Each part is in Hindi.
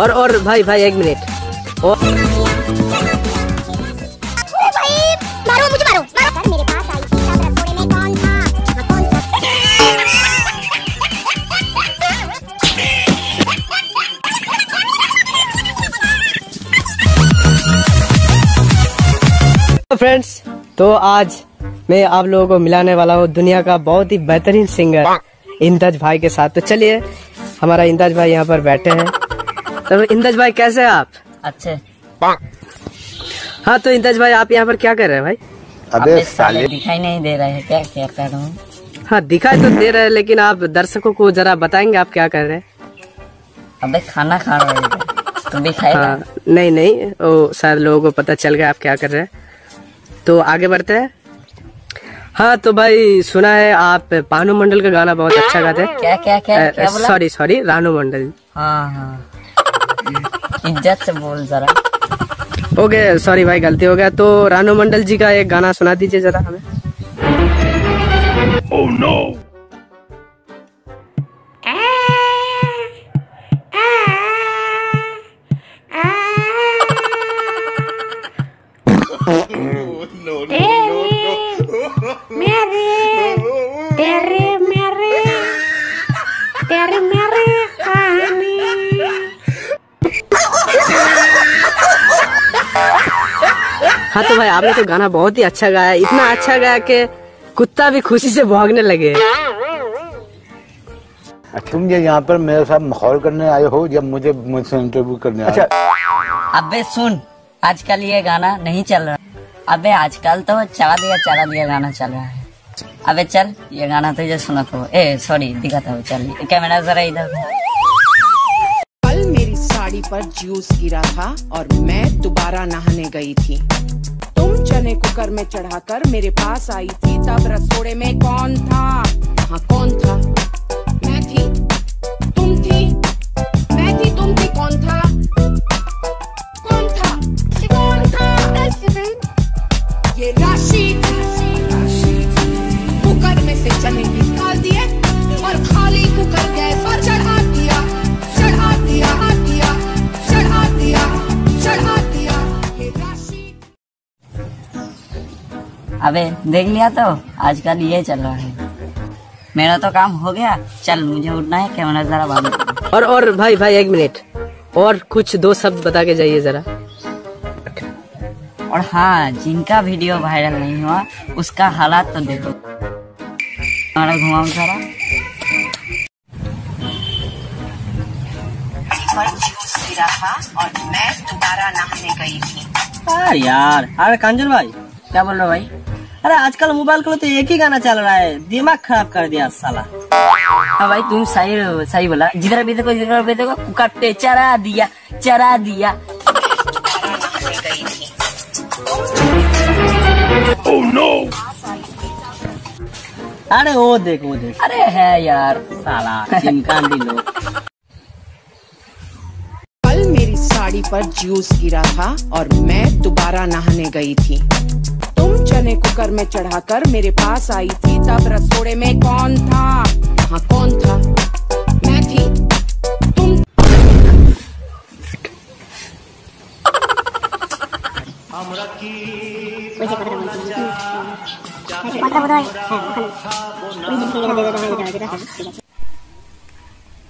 और भाई भाई एक मिनट और मारो मुझे मारो मारो मेरे पास आई रसोड़े में कौन था फ्रेंड्स तो आज मैं आप लोगों को मिलाने वाला हूँ दुनिया का बहुत ही बेहतरीन सिंगर इंदज भाई के साथ। तो चलिए हमारा इंदज भाई यहाँ पर बैठे हैं। तो इंदज भाई कैसे हैं आप? अच्छे। हाँ तो इंदज भाई आप यहाँ पर क्या कर रहे हैं भाई? अबे साले दिखाई नहीं दे रहे हैं क्या क्या कर रहा हूँ? हाँ दिखाई तो दे रहे हैं लेकिन आप दर्शकों को जरा बताएंगे आप क्या कर रहे हैं? अबे खाना खा रहे हैं तो दिखाई नहीं। नहीं वो सारे लोगों को पता चल गया आप क्या कर रहे हैं। तो आगे बढ़ते है। हाँ तो भाई सुना है आप रानू मंडल का गाना बहुत अच्छा गाते हैं। क्या क्या क्या, क्या सॉरी रानू मंडल। हाँ इज्जत से बोल जरा। ओके सॉरी भाई गलती हो गया। तो रानू मंडल जी का एक गाना सुना दीजिए जरा हमें। Oh no. हाँ तो भाई आपने तो गाना बहुत ही अच्छा गाया, इतना अच्छा गाया कि कुत्ता भी खुशी से भौंकने लगे। तुम ये यहाँ पर मेरे साथ मखौल करने आए हो या मुझसे इंटरव्यू करने आए? अच्छा अबे सुन आजकल ये गाना नहीं चल रहा। अबे आजकल तो चला दिया गाना चल रहा है। अबे चल ये गाना तुझे सुना तो सॉरी दिखाता हूँ। चल कैमरा जरा इधर। कल मेरी साड़ी पर जूस गिरा था और मैं दोबारा नहाने गई थी। तुम चने कुकर में चढ़ाकर मेरे पास आई थी। तब रसोड़े में कौन था? हाँ कौन था? मैं थी, तुम थी, मैं थी, तुम थी। कौन था? कौन था? कौन था? ये राशि कुकर में से चने निकाल दिए और खाली कुकर गैस पर चढ़ा दिया। ये राशि अबे देख लिया तो आजकल ये चल रहा है। मेरा तो काम हो गया, चल मुझे उठना है, कैमरा जरा बंद। और भाई एक मिनट और कुछ दो शब्द बता के जाइए जरा। और हाँ जिनका वीडियो वायरल नहीं हुआ उसका हालात तो देखो। हमारा घुमाओ सारा और मैं दोबारा नहाने गई थी। अरे यार अरे कांजन भाई क्या बोल रहे हो भाई? अरे आजकल मोबाइल को तो एक ही गाना चल रहा है, दिमाग खराब कर दिया साला। हाँ भाई तुम सही बोला। जिधर भी देखो कुकर पे चरा दिया। Oh no! अरे वो देख। अरे है यार साला चिमकान भी लो। कल मेरी साड़ी पर जूस गिरा था और मैं दोबारा नहाने गई थी। तुम चने कुकर में चढ़ाकर मेरे पास आई थी। तब रसोड़े में कौन था? हाँ कौन था? मैं थी, तुम।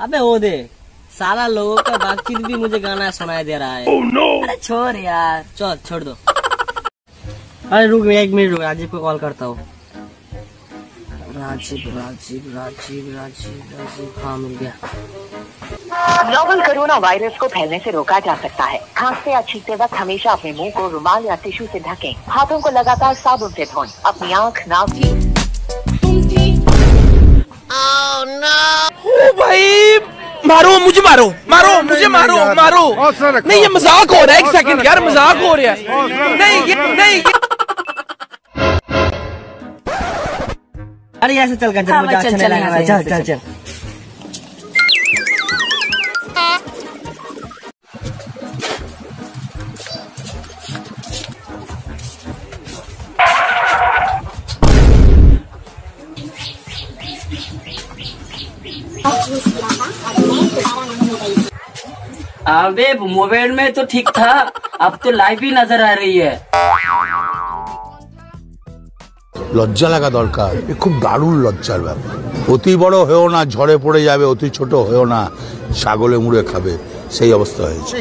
अबे वो देख सारा लोगों का बातचीत भी मुझे गाना सुनाई दे रहा है। oh, no. अरे छोड़ यार, छोड़ दो। अरे रुक एक मिनट रुक, राजीव को कॉल करता हूँ। राजीव हाँ मिल गया। नोवल कोरोना वायरस को फैलने से रोका जा सकता है। खांसते या छींकते वक्त हमेशा अपने मुंह को रुमाल या टिश्यू से ढकें। हाथों को लगातार साबुन से धोएं। अपनी आँख नाक भाई मारो मुझे मारो। नहीं ये मजाक हो रहा है, एक सेकंड यार मजाक हो रहा है। नहीं अरे ऐसे चल चल। अबे मोबाइल में तो ठीक था, अब तो लाइव ही नजर आ रही है। लज्जा लगा दरकार, खूब दारुण लज्जार ব্যাপার। অতি বড় হয়েও না, ঝড়ে পড়ে যাবে, অতি ছোট হয়েও না, ছাগলে মুড়ে খাবে, সেই অবস্থা হয়েছে।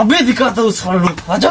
अबे दिखाता हूँ सालों, आजा।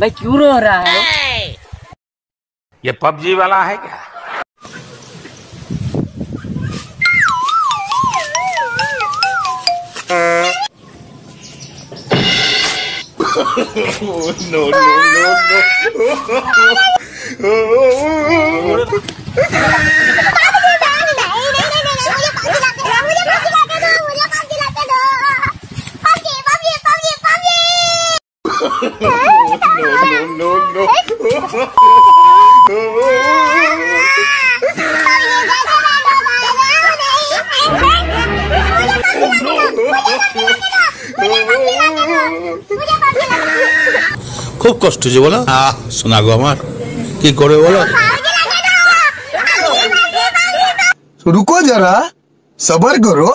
भाई क्यों रो रहा है? ये पबजी वाला है क्या? No. No. खूब कष्ट जे बोला सुना गो हमार की करे बोला। रुको जरा, सबर करो।